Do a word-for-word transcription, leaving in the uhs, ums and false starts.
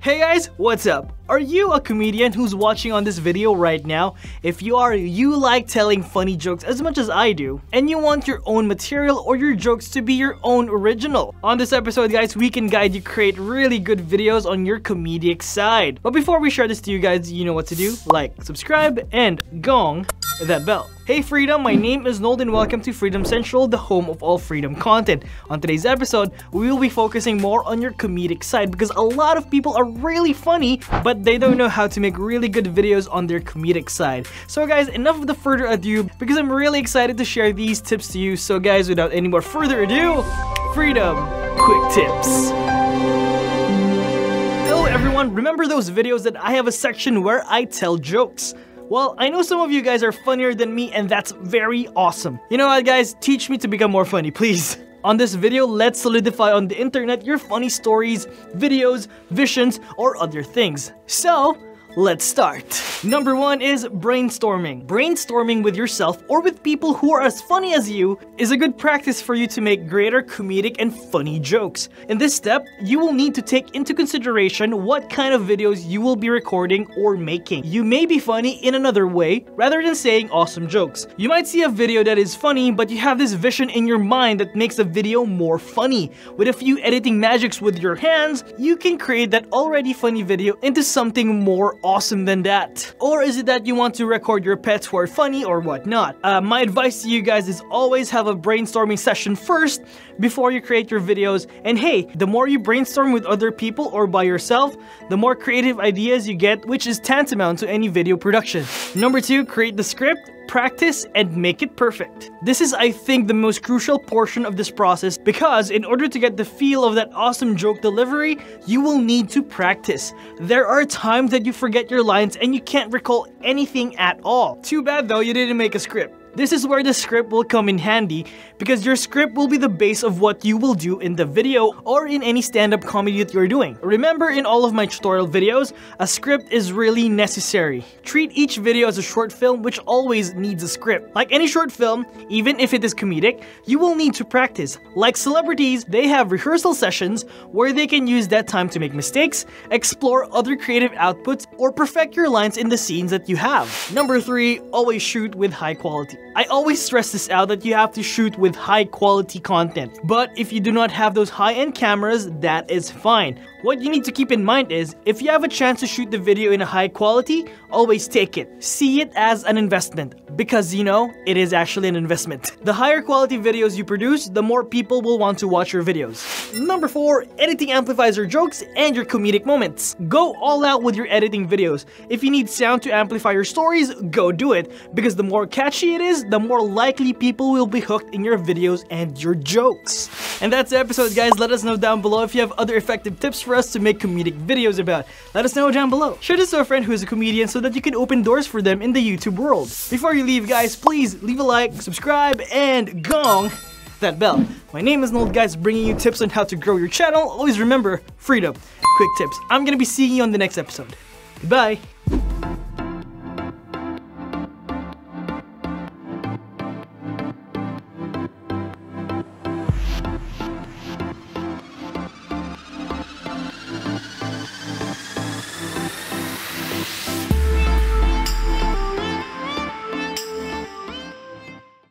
Hey guys, what's up? Are you a comedian who's watching on this video right now? If you are, you like telling funny jokes as much as I do, and you want your own material or your jokes to be your own original. On this episode, guys, we can guide you create really good videos on your comedic side. But before we share this to you guys, you know what to do. Like, subscribe, and gong that bell. Hey Freedom, my name is Nold and welcome to Freedom Central, the home of all Freedom content. On today's episode, we will be focusing more on your comedic side because a lot of people are really funny, but they don't know how to make really good videos on their comedic side. So guys, enough of the further ado because I'm really excited to share these tips to you. So guys, without any more further ado, Freedom Quick Tips. Hello everyone, remember those videos that I have a section where I tell jokes? Well, I know some of you guys are funnier than me and that's very awesome. You know what guys, teach me to become more funny, please. On this video, let's solidify on the internet your funny stories, videos, visions, or other things. So, let's start. Number one is brainstorming. Brainstorming with yourself or with people who are as funny as you is a good practice for you to make greater comedic and funny jokes. In this step, you will need to take into consideration what kind of videos you will be recording or making. You may be funny in another way rather than saying awesome jokes. You might see a video that is funny, but you have this vision in your mind that makes the video more funny. With a few editing magics with your hands, you can create that already funny video into something more awesome. awesome than that. Or is it that you want to record your pets who are funny or whatnot? Uh, my advice to you guys is always have a brainstorming session first before you create your videos. And hey, the more you brainstorm with other people or by yourself, the more creative ideas you get, which is tantamount to any video production. Number two, create the script. Practice and make it perfect. This is, I think, the most crucial portion of this process because in order to get the feel of that awesome joke delivery, you will need to practice. There are times that you forget your lines and you can't recall anything at all. Too bad though, you didn't make a script. This is where the script will come in handy because your script will be the base of what you will do in the video or in any stand-up comedy that you're doing. Remember, in all of my tutorial videos, a script is really necessary. Treat each video as a short film which always needs a script. Like any short film, even if it is comedic, you will need to practice. Like celebrities, they have rehearsal sessions where they can use that time to make mistakes, explore other creative outputs, or perfect your lines in the scenes that you have. Number three, always shoot with high quality. I always stress this out that you have to shoot with high quality content. But if you do not have those high-end cameras, that is fine. What you need to keep in mind is, if you have a chance to shoot the video in a high quality, always take it. See it as an investment. Because, you know, it is actually an investment. The higher quality videos you produce, the more people will want to watch your videos. Number four, editing amplifies your jokes and your comedic moments. Go all out with your editing videos. If you need sound to amplify your stories, go do it. Because the more catchy it is, the more likely people will be hooked in your videos and your jokes. And that's the episode, guys. Let us know down below if you have other effective tips for us to make comedic videos about. Let us know down below. Share this to a friend who is a comedian so that you can open doors for them in the YouTube world. Before you leave, guys, please leave a like, subscribe, and gong that bell. My name is Nold, guys, bringing you tips on how to grow your channel. Always remember, Freedom Quick Tips. I'm gonna be seeing you on the next episode. Goodbye.